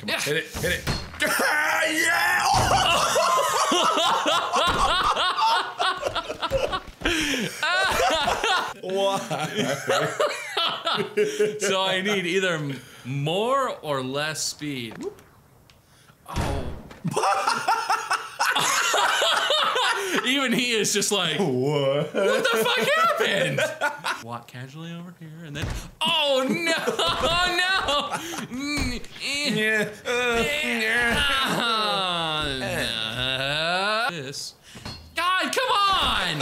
Come on, hit it, hit it. Yeah! Why? So I need either more or less speed. Whoop. Oh. Even he is just like, what the fuck happened? Walk casually over here and then, oh no, oh no. Yeah. This. God, come on.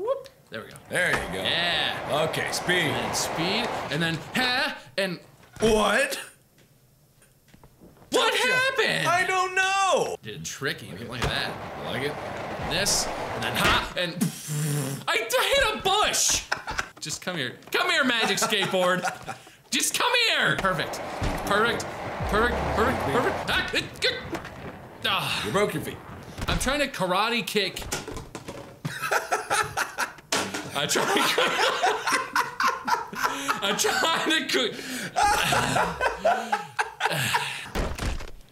Whoop. There we go. There you go. Yeah. Okay, speed. And speed, and then, huh, and. What? What happened? I don't know. Did tricky. Look at that. I like it. This, and then ha, and I hit a bush. Just come here. Come here, magic skateboard. Just come here. Perfect. Perfect. Perfect. Perfect. Perfect. Ah, ah. You broke your feet. I'm trying to karate kick. I'm trying to cook.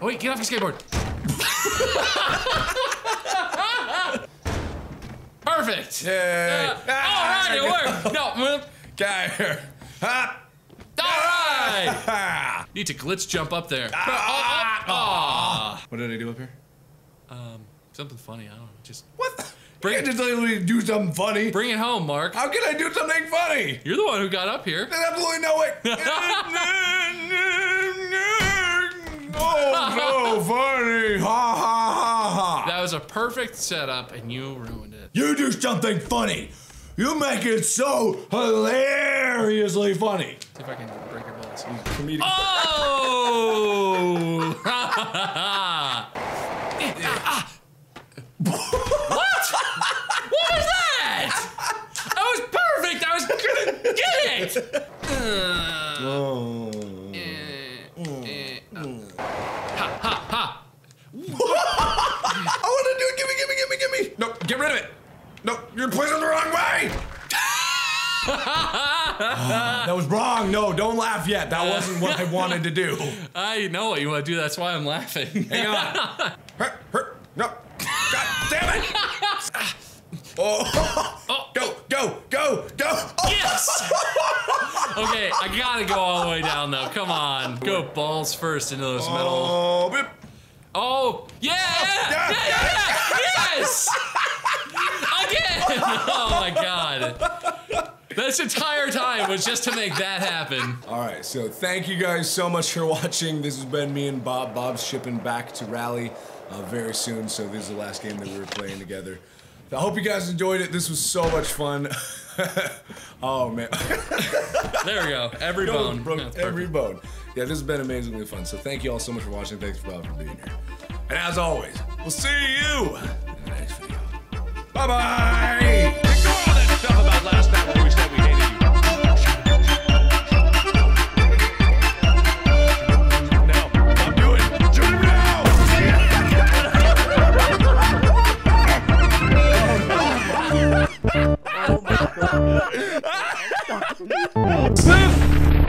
oh wait, get off your skateboard. Perfect. Yay. All right, it worked. No. Got her. Ha. All right. Need to glitch jump up there. Ah. What did I do up here? Something funny, I don't know. Just what? You can't just tell me to do something funny. Bring it home, Mark. How can I do something funny? You're the one who got up here. There's absolutely no way. Oh, so funny! Ha ha ha ha! That was a perfect setup, and you ruined it. You do something funny. You make it so hilariously funny. See if I can break your balls. Oh! What? What was that? That was perfect. I was gonna get it. Oh. I want to do it. Give me. No, get rid of it. No, you're playing the wrong way. That was wrong. No, don't laugh yet. That wasn't what I wanted to do. I know what you want to do. That's why I'm laughing. Hang on. No. God damn it. Oh. Go. Oh. Yes. Okay, I gotta go all the way down though. Come on. Go balls first into those metal. Oh, yeah! Yeah! Yes! Again! Oh my god. This entire time was just to make that happen. Alright, so thank you guys so much for watching. This has been me and Bob. Bob's shipping back to Rally very soon, so this is the last game that we were playing together. I hope you guys enjoyed it. This was so much fun. Oh man. There we go. Every bone. Broke every bone. Yeah, this has been amazingly fun. So thank you all so much for watching. Thanks for being here. And as always, we'll see you in the next video. Bye bye. Ignore all that stuff about last night when we said we hated you. No, I'm doing it. Do it now. Oh my god.